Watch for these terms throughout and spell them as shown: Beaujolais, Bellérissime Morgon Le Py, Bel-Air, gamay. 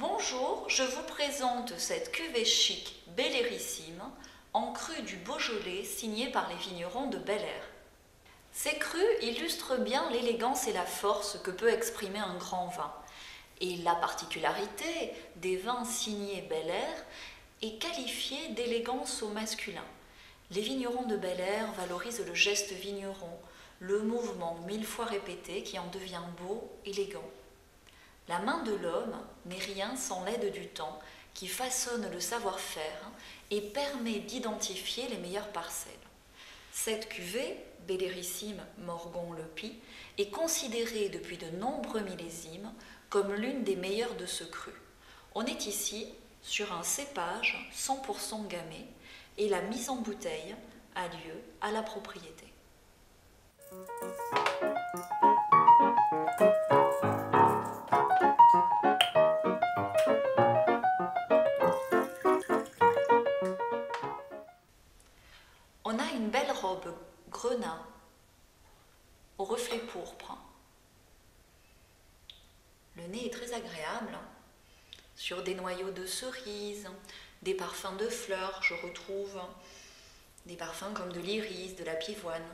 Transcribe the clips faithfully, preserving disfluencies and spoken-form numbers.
Bonjour, je vous présente cette cuvée chic Bellérissime en cru du Beaujolais signée par les vignerons de Bel-Air. Ces crus illustrent bien l'élégance et la force que peut exprimer un grand vin. Et la particularité des vins signés Bel-Air est qualifiée d'élégance au masculin. Les vignerons de Bel-Air valorisent le geste vigneron, le mouvement mille fois répété qui en devient beau, élégant. La main de l'homme n'est rien sans l'aide du temps qui façonne le savoir-faire et permet d'identifier les meilleures parcelles. Cette cuvée, Bellérissime Morgon Le Py, est considérée depuis de nombreux millésimes comme l'une des meilleures de ce cru. On est ici sur un cépage cent pour cent gamay et la mise en bouteille a lieu à la propriété. On a une belle robe grenat au reflet pourpre. Le nez est très agréable. Sur des noyaux de cerises, des parfums de fleurs, je retrouve des parfums comme de l'iris, de la pivoine.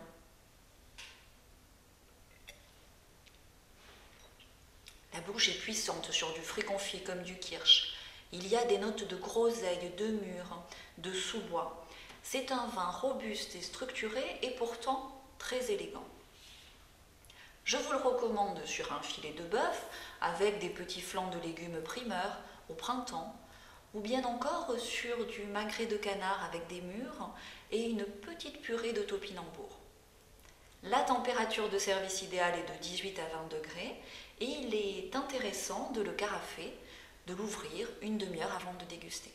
La bouche est puissante sur du fruit confit comme du kirsch. Il y a des notes de groseille, de mûre, de sous-bois. C'est un vin robuste et structuré et pourtant très élégant. Je vous le recommande sur un filet de bœuf avec des petits flancs de légumes primeurs au printemps ou bien encore sur du magret de canard avec des mûres et une petite purée de topinambour. La température de service idéale est de dix-huit à vingt degrés et il est intéressant de le carafer, de l'ouvrir une demi-heure avant de déguster.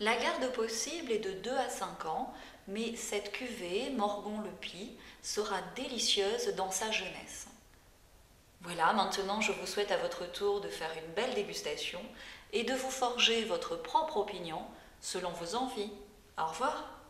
La garde possible est de deux à cinq ans, mais cette cuvée, Morgon Le Py, sera délicieuse dans sa jeunesse. Voilà, maintenant je vous souhaite à votre tour de faire une belle dégustation et de vous forger votre propre opinion selon vos envies. Au revoir!